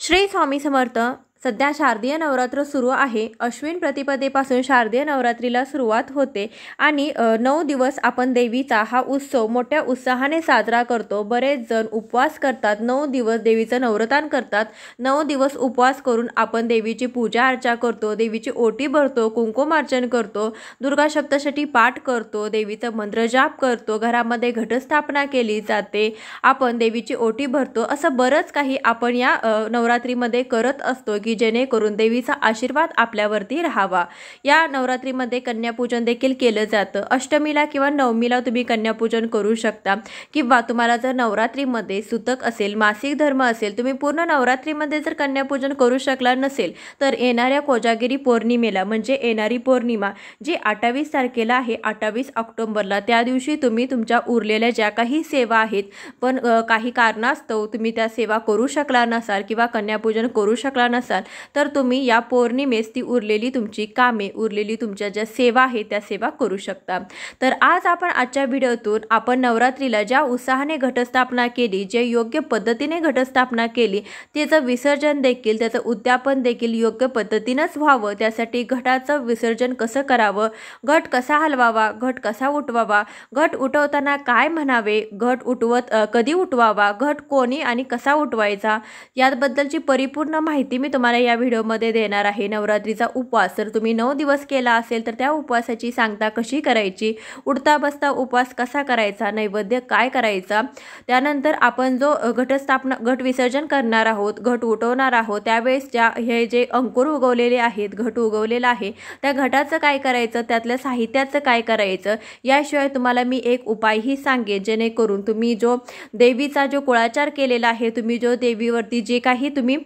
श्री स्वामी समर्थ। सध्या शारदीय नवरात्र सुरू आहे। अश्विन प्रतिपदेपासून शारदीय नवरात्रीला सुरुवात होते आणि 9 दिवस आपण देवीचा हा उत्सव मोठ्या उत्साहाने साजरा करतो। बरेच जण उपवास करतात, 9 दिवस देवीचं नवरतन करतात। 9 दिवस उपवास करून आपण देवीची पूजा अर्चा करतो, देवीची ओटी भरतो, कुंकुमार्चन करतो, दुर्गा सप्तशती पाठ करतो, देवीचं मंत्र जाप करतो, घरामध्ये घटस्थापना केली जाते, आपण देवीची ओटी भरतो। असं बरंच काही आपण या नवरात्रीमध्ये करत असतो की जेणेकरून देवीचा आशीर्वाद आपल्यावरती राहावा। या नवरात्रीमध्ये कन्यापूजन देखील केलं जातं। अष्टमीला किंवा नवमीला तुम्ही कन्यापूजन करू शकता, किंवा तुम्हाला जर नवरात्रीमध्ये सूतक असेल, मासिक धर्म असेल, तुम्ही पूर्ण नवरात्रीमध्ये जर कन्यापूजन करू शकला नसेल तर येणाऱ्या कोजागिरी पौर्णिमेला, म्हणजे येणारी पौर्णिमा जी 28 तारखेला आहे, 28 ऑक्टोबरला, त्या दिवशी तुम्ही तुमच्या उरलेल्या ज्या काही सेवा आहेत, पण काही कारणास्तव तुम्ही त्या सेवा करू शकला नसाल किंवा कन्यापूजन करू शकला नसाल, तर तुम्ही या पौर्णिमेस ती उरलेली तुमची कामे, उरलेली तुमच्या ज्या सेवा आहे त्या सेवा करू शकता। तर आज आपण आजच्या व्हिडिओतून आपण नवरात्रीला ज्या उत्साहाने घटस्थापना केली, जे योग्य पद्धतीने घटस्थापना केली, त्याचं विसर्जन देखील, त्याचं उद्यापन देखील योग्य पद्धतीनेच व्हावं, त्यासाठी घटाचं विसर्जन कसं करावं, घट कसा हलवावा, घट कसा उठवावा, घट उठवताना काय म्हणावे, घट उठवत कधी उठवावा, घट कोणी आणि कसा उठवायचा, याबद्दलची परिपूर्ण माहिती मी तुम्हाला या व्हिडिओमध्ये देणार आहे। नवरात्रीचा उपवास जर तुम्ही 9 दिवस केला असेल तर त्या उपवासाची सांगता कशी करायची, उठता बसता उपवास कसा करायचा, नैवेद्य काय करायचा, त्यानंतर आपण जो घटस्थापना, घट विसर्जन करणार आहोत, घट उठवणार आहोत, त्यावेळेस ज्या हे जे अंकुर उगवलेले आहेत, घट उगवलेला आहे, त्या घटाचं काय करायचं, त्यातल्या साहित्याचं काय करायचं, याशिवाय तुम्हाला मी एक उपायही सांगेन जेणेकरून तुम्ही जो देवीचा जो कुळाचार केलेला आहे, तुम्ही जो देवीवरती जे काही तुम्ही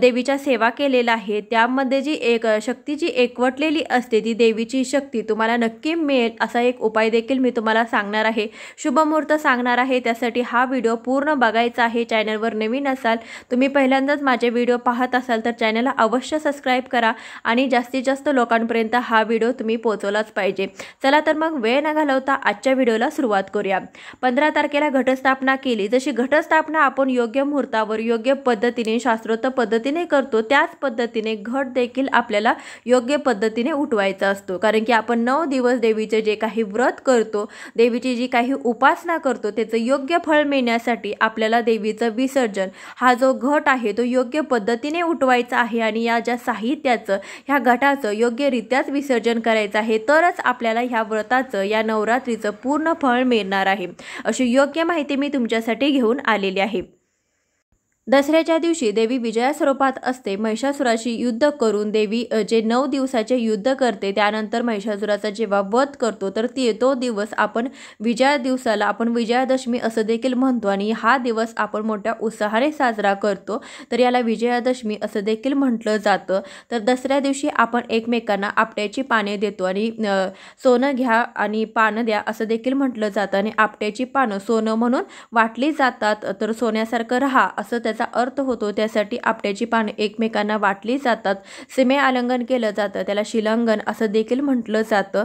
देवीच्या सेवा केलेला आहे, त्यामध्ये जी एक शक्ती जी एकवटलेली असते, ती देवीची शक्ती तुम्हाला नक्की मिळेल, असा एक उपाय देखील मी तुम्हाला सांगणार आहे, शुभ मुहूर्त सांगणार आहे। त्यासाठी हा व्हिडिओ पूर्ण बघायचा आहे। चॅनलवर नवीन असाल, तुम्ही पहिल्यांदाच माझे व्हिडिओ पाहत असाल तर चॅनलला अवश्य सबस्क्राइब करा आणि जास्तीत जास्त लोकांपर्यंत हा व्हिडिओ तुम्ही पोहोचवलाच पाहिजे। चला तर मग वेळ न घालवता आजच्या व्हिडिओला सुरुवात करूया। 15 तारखेला घटस्थापना केली, जशी घटस्थापना आपण योग्य मुहूर्तावर, योग्य पद्धतीने, शास्त्रोक्त पद्धतीने करतो, त्याच पद्धतीने घट देखील आपल्याला योग्य पद्धतीने उठवायचा असतो। कारण की आपण 9 दिवस देवीचे जे काही व्रत करतो, देवीची जी काही उपासना करतो, त्याचं योग्य फळ मिळण्यासाठी आपल्याला देवीचं विसर्जन, हा जो घट आहे तो योग्य पद्धतीने उठवायचा आहे आणि या ज्या साहित्याचं, ह्या घटाचं योग्यरित्याच विसर्जन करायचं आहे, तरच आपल्याला ह्या व्रताचं, या नवरात्रीचं पूर्ण फळ मिळणार आहे, अशी योग्य माहिती मी तुमच्यासाठी घेऊन आलेली आहे। दसऱ्याच्या दिवशी देवी विजया स्वरूपात असते। महिषासुराशी युद्ध करून देवी जे 9 दिवसाचे युद्ध करते, त्यानंतर महिषासुराचा जेव्हा वध करतो, तर तो दिवस आपण विजया दिवसाला, आपण विजयादशमी असं देखील म्हणतो आणि हा दिवस आपण मोठ्या उत्साहाने साजरा करतो, तर याला विजयादशमी असं देखील म्हटलं जातं। तर दसऱ्या दिवशी आपण एकमेकांना आपट्याची पाने देतो आणि सोनं घ्या आणि पानं द्या असं देखील म्हटलं जातं आणि आपट्याची पानं सोनं म्हणून वाटली जातात, तर सोन्यासारखं राहा असं त्याचा अर्थ होतो। त्यासाठी आपट्याची पाने एकमेकांना वाटली जातात, सीमे आलंघन केलं जातं, त्याला शिलंघन असं देखील म्हटलं जातं।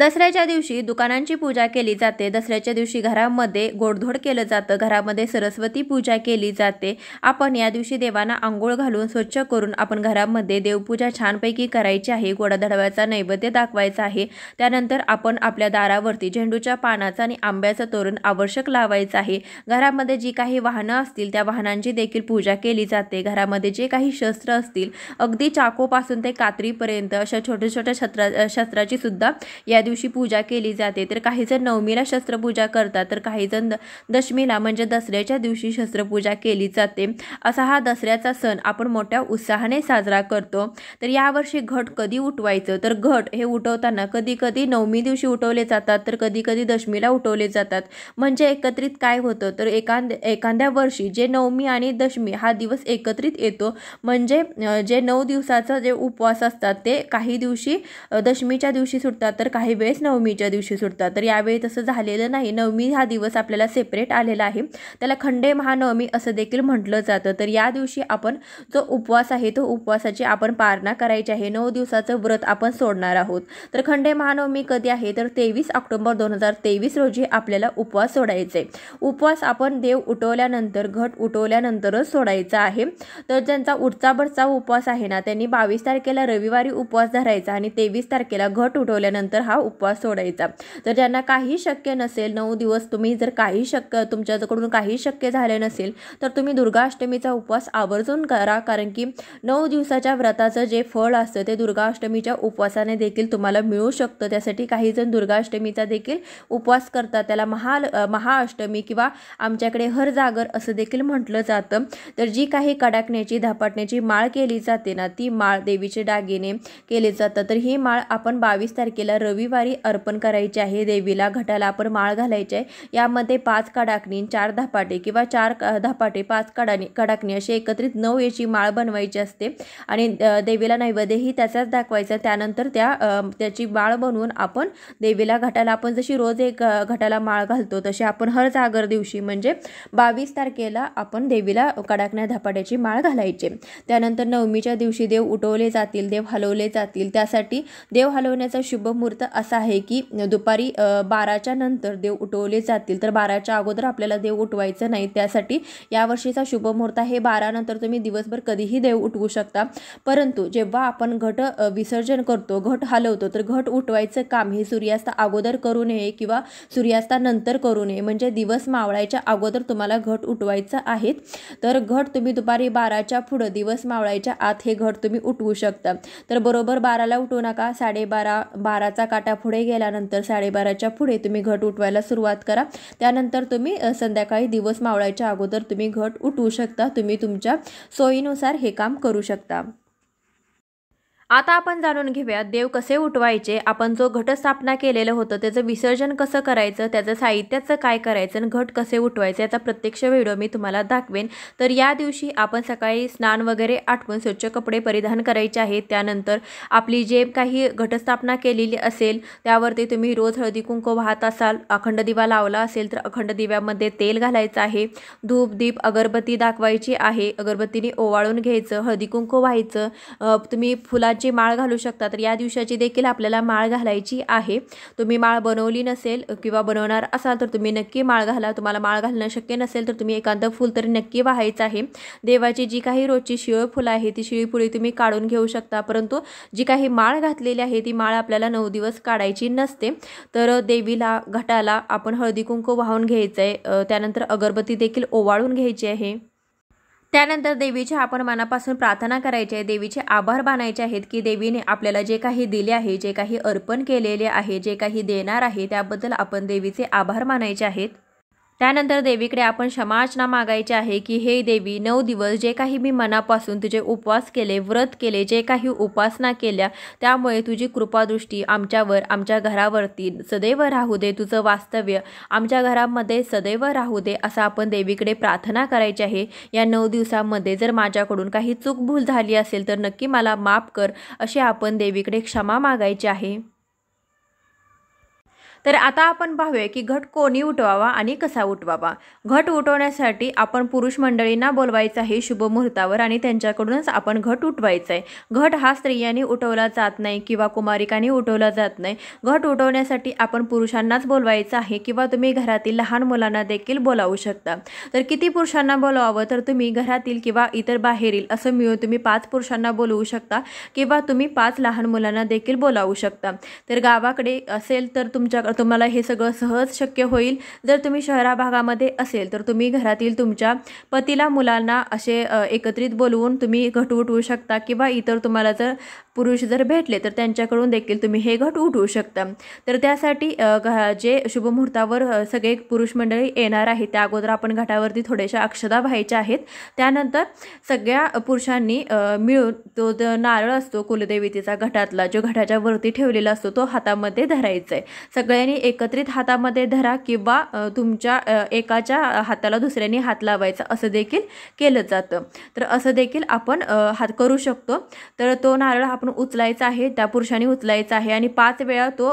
दसऱ्याच्या दिवशी दुकानांची पूजा केली जाते। दसऱ्याच्या दिवशी घरामध्ये गोडधोड केलं जातं, घरामध्ये सरस्वती पूजा केली जाते। आपण या दिवशी देवांना आंघोळ घालून स्वच्छ करून आपण घरामध्ये देवपूजा छानपैकी करायची आहे, गोडाधोडाचा नैवेद्य दाखवायचा आहे। त्यानंतर आपण आपल्या दारावरती झेंडूच्या पानाचा आणि आंब्याचं तोरण आवश्यक लावायचं आहे। घरामध्ये जी काही वाहनं असतील त्या वाहनांची देखील पूजा केली जाते। घरामध्ये जे काही शस्त्र असतील, अगदी चाकूपासून ते कात्रीपर्यंत, अशा छोट्या छोट्या शस्त्राची सुद्धा या दिवशी पूजा केली जाते। तर काही जण नवमीला शस्त्रपूजा करतात, तर काही जण दशमीला म्हणजे दसऱ्याच्या दिवशी शस्त्रपूजा केली जाते। असा हा दसऱ्याचा सण आपण मोठ्या उत्साहाने साजरा करतो। तर यावर्षी घट कधी उठवायचं, तर घट हे उठवताना कधी कधी 9मी दिवशी उठवले जातात, तर कधी कधी दशमीला उठवले जातात। म्हणजे एकत्रित काय होतं, तर एखाद्या वर्षी जे 9मी आणि दशमी हा दिवस एकत्रित येतो, म्हणजे जे 9 दिवसाचा जे उपवास असतात ते काही दिवशी दशमीच्या दिवशी सुटतात, तर काही वेळेस नवमीच्या दिवशी सुटतात। तर यावेळी तसे झालेलं नाही। नवमी हा दिवस आपल्याला सेपरेट आलेला आहे, त्याला खंडे महानवमी असे देखील म्हटलं जातं। तर या दिवशी आपण जो उपवास आहे तो उपवासाची आपण पारणा करायची आहे। 9 दिवसाचे व्रत आपण सोडणार आहोत। तर खंडे महानवमी कधी आहे तर 23 ऑक्टोबर 2023 रोजी आपल्याला उपवास सोडायचा आहे। उपवास आपण देव उठवल्यानंतर घट उठवल्यानंतरच सोडायचा आहे। तर ज्यांचा उठचा बडचा उपवास आहे ना त्यांनी 22 तारखेला रविवारी उपवास धरायचा आणि 23 तारखेला घट उठवल्यानंतर हा उपवास सोडायचा। तर ज्यांना काही शक्य नसेल, 9 दिवस तुम्ही जर काही शक्य तुमच्याकडून काही शक्य झाले नसेल तर तुम्ही दुर्गा अष्टमीचा उपवास आवर्जून करा, कारण की 9 दिवसाच्या व्रताचं जे फळ असते ते दुर्गा अष्टमीच्या उपवासाने देखील तुम्हाला मिळू शकतं। त्यासाठी काही जण दुर्गा अष्टमीचा देखील उपवास करतात, त्याला महाअष्टमी किंवा आमच्याकडे हर जागर असं देखील म्हटलं जातं। तर जी काही कडाकण्याची धपाटण्याची माळ केली जाते ना ती माळ देवीचे दागिने केले जातात। तर ही माळ आपण 22 तारखेला रविवारी अर्पण करायची आहे। देवीला घटाला आपण माळ घालायची आहे। यामध्ये 5 कडाकणी, 4 धपाटे किंवा 4 धपाटे 5 कडाकणी असे एकत्रित 9 याची माळ बनवायची असते आणि देवीला नैवेद्यही त्याचाच दाखवायचा। त्यानंतर त्याची माळ बनवून आपण देवीला घटाला आपण जशी रोज एक घटाला माळ घालतो तसे आपण हर जागर दिवशी म्हणजे 22 तारखेला आपण देवीला कडाकण्या धपाट्याची माळ घालायची। त्यानंतर नवमीच्या दिवशी देव उठवले जातील, देव हलवले जातील। त्यासाठी देव हलवण्याचा शुभ मुहूर्त असा आहे की दुपारी 12च्या नंतर देव उठवले जातील। तर 12च्या अगोदर आपल्याला देव उठवायचं नाही, त्यासाठी या वर्षीचा शुभ मुहूर्त आहे 12 नंतर। तुम्ही दिवसभर कधीही देव उठवू शकता, परंतु जेव्हा आपण घट विसर्जन करतो, घट हलवतो, तर घट उठवायचं काम हे सूर्यास्ता अगोदर करू नये किंवा सूर्यास्तानंतर करू नये, म्हणजे दिवस मावळायच्या अगोदर तुम्हाला घट उठवायचा आहे। तर घट तुम्ही दुपारी 12च्या पुढे, दिवस मावळायच्या आत हे घट तुम्ही उठवू शकता। तर बरोबर 12ला उठवू नका, 12:30 12चा काटा पुढे गेल्यानंतर 12:30च्या पुढे तुम्ही घट उठवायला सुरुवात करा। त्यानंतर तुम्ही संध्याकाळी दिवस मावळायच्या अगोदर तुम्ही घट उठवू शकता। तुम्ही तुमच्या सोयीनुसार हे काम करू शकता। आता आपण जाणून घेऊया देव कसे उठवायचे, आपण जो घटस्थापना केलेलं होतं त्याचं विसर्जन कसं करायचं, त्याचं साहित्याचं काय करायचं आणि घट कसे उठवायचे याचा प्रत्यक्ष व्हिडिओ मी तुम्हाला दाखवेन। तर या दिवशी आपण सकाळी स्नान वगैरे आटपून स्वच्छ कपडे परिधान करायचे आहेत। त्यानंतर आपली जे काही घटस्थापना केलेली असेल त्यावरती तुम्ही रोज हळदी कुंकू वाहत असाल, अखंड दिवा लावला असेल तर अखंड दिव्यामध्ये तेल घालायचं आहे, धूप दीप अगरबत्ती दाखवायची आहे, अगरबत्तीने ओवाळून घ्यायचं, हळदी कुंकू व्हायचं, तुम्ही फुला जी माळ घालू शकता। तर या दिवसाची देखील आपल्याला माळ घालायची आहे। तुम्ही माळ बनवली नसेल किंवा बनवणार असाल तर तुम्ही नक्की माळ घाला। तुम्हाला माळ घालणं शक्य नसेल तर तुम्ही एकांत फूल तरी नक्की वाहायचं आहे। देवाची जी काही रोजची शिळी फुलं आहे ती शिळी फुले तुम्ही काढून घेऊ शकता, परंतु जी काही माळ घातलेली आहे ती माळ आपल्याला 9 दिवस काढायची नसते। तर देवीला घटाला आपण हळदी कुंकू वाहून घ्यायचं आहे, त्यानंतर अगरबत्ती देखील ओवाळून घ्यायची आहे। त्यानंतर देवीची आपण मनापासून प्रार्थना करायची आहे, देवीचे आभार मानायचे आहेत की देवीने आपल्याला जे काही दिले आहे, जे काही अर्पण केलेले आहे, जे काही देणार आहे त्याबद्दल आपण देवीचे आभार मानायचे आहेत। त्यानंतर देवीकडे आपण क्षमायाचना मागायची आहे की हे देवी, 9 दिवस जे काही मी मनापासून तुझे उपवास केले, व्रत केले, जे काही उपासना केल्या त्यामुळे तुझी कृपादृष्टी आमच्यावर, आमच्या घरावरती सदैव राहू दे, तुझं वास्तव्य आमच्या घरामध्ये सदैव राहू दे असं आपण देवीकडे प्रार्थना करायची आहे। या 9 दिवसांमध्ये जर माझ्याकडून काही चूक भूल झाली असेल तर नक्की मला माफ कर अशी आपण देवीकडे क्षमा मागायची आहे। तर आता आपण पाहूया की घट कोणी उठवावा आणि कसा उठवावा। घट उठवण्यासाठी आपण पुरुष मंडळींना बोलवायचं आहे शुभ मुहूर्तावर आणि त्यांच्याकडूनच आपण घट उठवायचा आहे। घट हा स्त्रियांनी उठवला जात नाही किंवा कुमारिकांनी उठवला जात नाही। घट उठवण्यासाठी आपण पुरुषांनाच बोलवायचं आहे किंवा तुम्ही घरातील लहान मुलांना देखील बोलावू शकता। तर किती पुरुषांना बोलवावं तर तुम्ही घरातील किंवा इतर बाहेरील असं मिळून तुम्ही 5 पुरुषांना बोलवू शकता किंवा तुम्ही 5 लहान मुलांना देखील बोलावू शकता। तर गावाकडे असेल तर तुम्हाला हे सगळं सहज शक्य होईल। जर तुम्ही शहरा भागामध्ये असेल तर तुम्ही घरातील तुमच्या पतीला, मुलांना असे एकत्रित बोलवून तुम्ही घट उठवू शकता किंवा इतर तुम्हाला जर पुरुष जर भेटले तर त्यांच्याकडून देखील तुम्ही हे घट उठवू शकता। तर त्यासाठी जे शुभ मुहूर्तावर सगळे पुरुष मंडळी येणार आहे त्या अगोदर आपण घटावरती थोड्याशा अक्षदा व्हायच्या आहेत। त्यानंतर सगळ्या पुरुषांनी मिळून तो नारळ असतो कुलदेवतेचा घटातला, जो घटाच्या वरती ठेवलेला असतो तो हातामध्ये धरायचा आहे। सगळे सगळ्यांनी एकत्रित हातामध्ये धरा किंवा तुमच्या एकाच्या हाताला दुसऱ्याने हात लावायचा असं देखील केलं जातं। तर असं देखील आपण हात करू शकतो। तर तो नारळ आपण उचलायचा आहे, त्या पुरुषाने उचलायचा आहे आणि 5 वेळा तो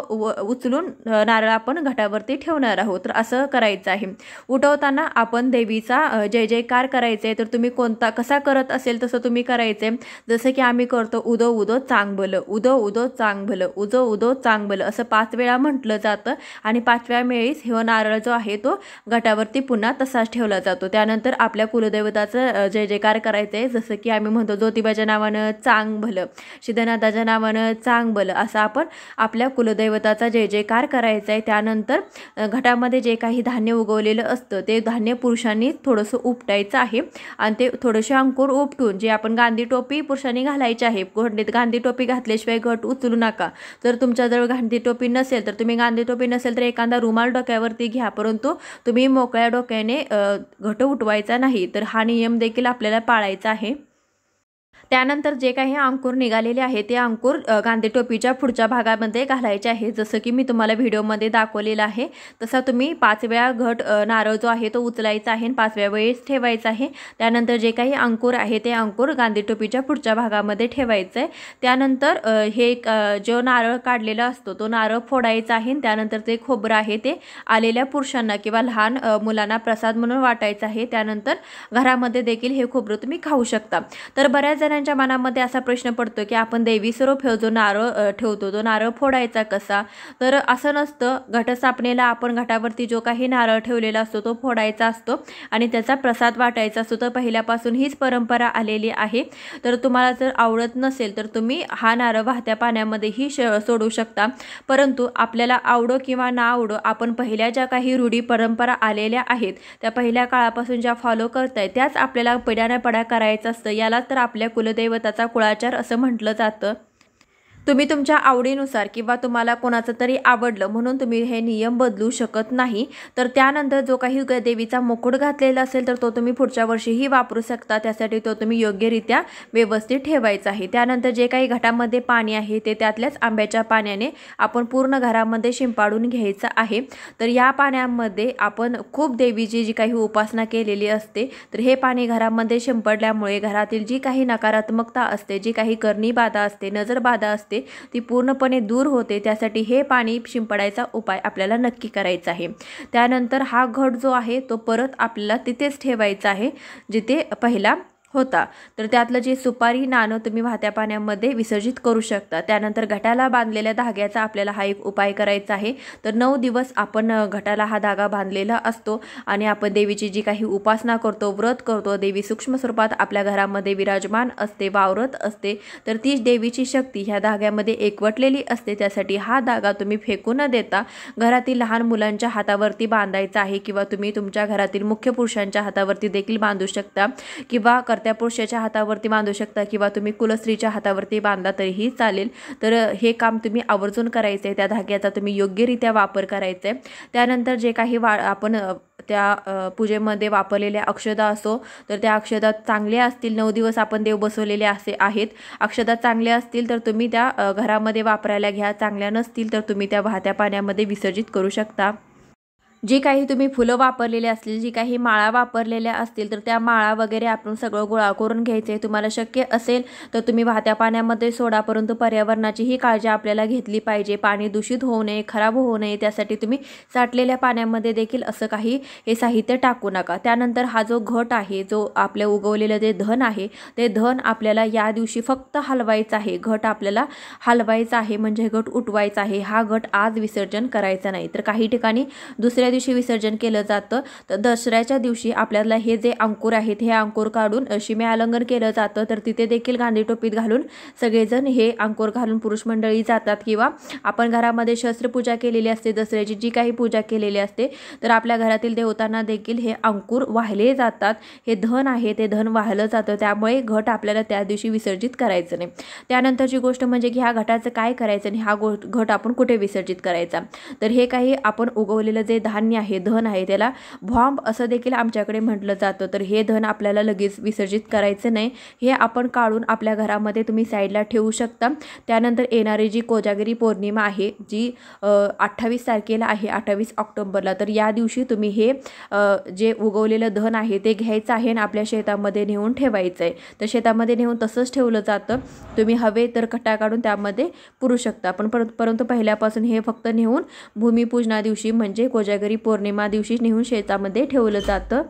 उचलून नारळ आपण घटावरती ठेवणार आहोत। तर असं करायचं आहे। उठवताना आपण देवीचा जय जयकार करायचा आहे। तर तुम्ही कोणता कसा करत असेल तसं तुम्ही करायचे, जसे की आम्ही करतो उदो उदो चांग भलं, उदो उदो चांग भलं, उदो उदो चांग भलं असं 5 वेळा म्हटलं जातं आणि 5व्या वेळीस हे नारळ जो आहे तो घटावरती पुन्हा तसाच ठेवला जातो। त्यानंतर आपल्या कुलदेवताचं जय जयकार करायचं आहे, जसं की आम्ही म्हणतो ज्योतिबाच्या नावानं चांग भलं, सिद्धनाथाच्या नावानं चांग भलं असं आपण आपल्या कुलदेवताचा जय जयकार करायचा आहे। त्यानंतर घटामध्ये जे काही धान्य उगवलेलं असतं ते धान्य पुरुषांनी थोडंसं उपटायचं आहे आणि ते थोडंसे अंकुर उपटून जे आपण गांधी टोपी पुरुषांनी घालायची आहे, गांधी टोपी घातल्याशिवाय घट उचलू नका। जर तुमच्याजवळ गांधी टोपी नसेल तर तुम्ही गांधी टोपी नसेल तर एखादा रुमाल डोक्यावरती घ्या, परंतु तुम्ही मोकळ्या डोक्याने घट उठवायचा नाही। तर हा नियम देखील आपल्याला पाळायचा आहे। त्यानंतर जे काही अंकुर निघालेले आहे ते अंकुर गांधी टोपीच्या पुढच्या भागामध्ये घालायचे आहे, जसं की मी तुम्हाला व्हिडिओमध्ये दाखवलेलं आहे तसा तुम्ही 5 वेळा घट नारळ जो आहे तो उचलायचा आहे आणि 5व्या वेळेस ठेवायचा आहे। त्यानंतर जे काही अंकुर आहे ते अंकुर गांधी टोपीच्या पुढच्या भागामध्ये ठेवायचं आहे। त्यानंतर हे जो नारळ काढलेला असतो तो नारळ फोडायचा आहे। त्यानंतर ते खोबरं आहे ते आलेल्या पुरुषांना किंवा लहान मुलांना प्रसाद म्हणून वाटायचं आहे। त्यानंतर घरामध्ये देखील हे खोबरं तुम्ही खाऊ शकता। तर बऱ्याच त्यांच्या मनामध्ये असा प्रश्न पडतो की आपण देवी स्वरूप जो नारळ ठेवतो तो नारळ फोडायचा कसा? तर असं नसतं, घटस्थापनेला आपण घटावरती जो काही नारळ ठेवलेला असतो तो फोडायचा असतो आणि त्याचा प्रसाद वाटायचा असतो। तर पहिल्यापासून हीच परंपरा आलेली आहे। तर तुम्हाला जर आवडत नसेल तर तुम्ही हा नारळ वाहत्या पाण्यामध्येही सोडू शकता, परंतु आपल्याला आवडो किंवा ना आवडो आपण पहिल्या ज्या काही रूढी परंपरा आलेल्या आहेत त्या पहिल्या काळापासून ज्या फॉलो करताय त्याच आपल्याला पिढ्याने पिढ्या करायचं असतं। यालाच तर आपल्या कुलदेवताचा कुळाचार असं म्हटलं जातं। तुम्ही तुमच्या आवडीनुसार किंवा तुम्हाला कोणाचं तरी आवडलं म्हणून तुम्ही हे नियम बदलू शकत नाही। तर त्यानंतर जो काही देवीचा मुकुट घातलेला असेल तर तो तुम्ही पुढच्या वर्षीही वापरू शकता, त्यासाठी तो तुम्ही योग्यरित्या व्यवस्थित ठेवायचा आहे। त्यानंतर जे काही घटामध्ये पाणी आहे ते त्यातल्याच आंब्याच्या पाण्याने आपण पूर्ण घरामध्ये शिंपाडून घ्यायचं आहे। तर या पाण्यामध्ये आपण खूप देवीची जी काही उपासना केलेली असते तर हे पाणी घरामध्ये शिंपडल्यामुळे घरातील जी काही नकारात्मकता असते, जी काही करणी बाधा असते, नजर बाधा असते ती पूर्णपणे दूर होते। त्यासाठी हे पाणी शिंपडायचा उपाय आपल्याला नक्की करायचा आहे। त्यानंतर हा घट जो आहे तो परत आपल्याला तिथेच ठेवायचा आहे जिथे पहिला होता। तर त्यातलं जे सुपारी नाणं तुम्ही वाहत्या पाण्यामध्ये विसर्जित करू शकता। त्यानंतर घटाला बांधलेल्या धाग्याचा आपल्याला हा एक उपाय करायचा आहे। तर 9 दिवस आपण घटाला हा धागा बांधलेला असतो आणि आपण देवीची जी काही उपासना करतो, व्रत करतो, देवी सूक्ष्म स्वरूपात आपल्या घरामध्ये विराजमान असते, वावरत असते। तर तीच देवीची शक्ती ह्या धाग्यामध्ये एकवटलेली असते। त्यासाठी हा धागा तुम्ही फेकू न देता घरातील लहान मुलांच्या हातावरती बांधायचा आहे किंवा तुम्ही तुमच्या घरातील मुख्य पुरुषांच्या हातावरती देखील बांधू शकता किंवा त्या पुरुषाच्या हातावरती बांधू शकता किंवा तुम्ही कुलस्त्रीच्या हातावरती बांधला तरीही चालेल। तर हे काम तुम्ही आवर्जून करायचे, त्या धाग्याचा तुम्ही योग्यरित्या वापर करायचा आहे। त्यानंतर जे काही आपण त्या पूजेमध्ये वापरलेल्या अक्षदा असो तर त्या अक्षदा चांगल्या असतील, 9 दिवस आपण देव बसवलेले असे आहेत, अक्षदा चांगल्या असतील तर तुम्ही त्या घरामध्ये वापरायला घ्या, चांगल्या नसतील तर तुम्ही त्या वाहत्या पाण्यामध्ये विसर्जित करू शकता। जी काही तुम्ही फुलं वापरलेली असतील, जी काही माळा वापरलेल्या असतील तर त्या माळा वगैरे आपण सगळं गोळा करून घ्यायचे। तुम्हाला शक्य असेल तर तुम्ही वाहत्या पाण्यामध्ये सोडा, परंतु पर्यावरणाचीही काळजी आपल्याला घेतली पाहिजे। पाणी दूषित होऊ नये, खराब होऊ नये, त्यासाठी तुम्ही साठलेल्या पाण्यामध्ये देखील असं काही हे साहित्य टाकू नका। त्यानंतर हा जो घट आहे, जो आपल्या उगवलेलं जे धन आहे ते धन आपल्याला या दिवशी फक्त हलवायचं आहे, घट आपल्याला हलवायचा आहे म्हणजे घट उठवायचा आहे। हा घट आज विसर्जन करायचा नाही, तर काही ठिकाणी दुसऱ्या दिवशी विसर्जन केलं जातं। तर दसऱ्याच्या दिवशी आपल्याला हे जे अंकुर आहेत हे अंकुर काढून शिमे अलंकरण केलं जातं। तर तिथे देखील गांधी टोपीत घालून सगळेजण हे अंकुर घालून पुरुष मंडळी जातात किंवा आपण घरामध्ये शस्त्रपूजा केलेली असते, दसऱ्याची जी काही पूजा केलेली असते तर आपल्या घरातील देवतांना देखील हे अंकुर वाहिले जातात। हे धन आहे ते धन वाहलं जातं, त्यामुळे घट आपल्याला त्या दिवशी विसर्जित करायचं नाही। त्यानंतरची गोष्ट म्हणजे की ह्या घटाचं काय करायचं आणि हा घट आपण कुठे विसर्जित करायचा? तर हे काही आपण उगवलेलं जे धान्य धान्य आहे, धन आहे, त्याला भॉम्ब असं देखील आमच्याकडे म्हटलं जातं। तर हे धन आपल्याला लगेच विसर्जित करायचं नाही, हे आपण काढून आपल्या घरामध्ये तुम्ही साईडला ठेवू शकता। त्यानंतर येणारी जी कोजागिरी पौर्णिमा आहे जी 28 तारखेला आहे, 28 ऑक्टोबरला, तर या दिवशी तुम्ही हे जे उगवलेलं धन आहे ते घ्यायचं आहे आणि आपल्या शेतामध्ये नेऊन ठेवायचं आहे। तर शेतामध्ये नेऊन तसंच ठेवलं जातं, तुम्ही हवे तर कट्टा काढून त्यामध्ये पुरू शकता, पण परंतु पहिल्यापासून हे फक्त नेऊन भूमिपूजना दिवशी म्हणजे कोजागिरी पौर्णिमा दिवशी नेऊन शेतामध्ये ठेवलं जातं।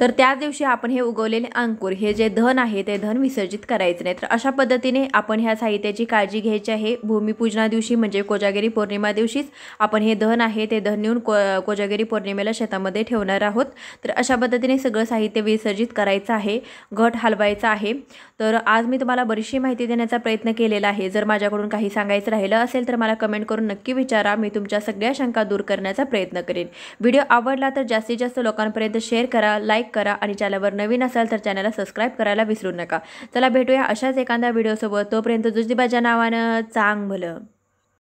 तर त्या दिवशी आपण हे उगवलेले अंकुर हे जे धन आहे ते धन विसर्जित करायचे नाही। तर अशा पद्धतीने आपण ह्या साहित्याची काळजी घ्यायची आहे। भूमिपूजना दिवशी म्हणजे कोजागिरी पौर्णिमा दिवशीच आपण हे धन आहे ते धन नेऊन कोजागिरी पौर्णिमेला शेतामध्ये ठेवणार आहोत। तर अशा पद्धतीने सगळं साहित्य विसर्जित करायचं आहे, घट हलवायचा आहे। तर आज मी तुम्हाला बरीचशी माहिती देण्याचा प्रयत्न केलेला आहे। जर माझ्याकडून काही सांगायचं राहिलं असेल तर मला कमेंट करून नक्की विचारा, मी तुमच्या सगळ्या शंका दूर करण्याचा प्रयत्न करेन। व्हिडिओ आवडला तर जास्तीत जास्त लोकांपर्यंत शेअर करा, लाईक करा आणि चॅनलवर नवीन असाल तर चॅनलला सबस्क्राइब करायला विसरू नका। चला भेटूया अशाच एखाद्या व्हिडिओ सोबत, तोपर्यंत जुजदीबाच्या नावानं चांग भलं।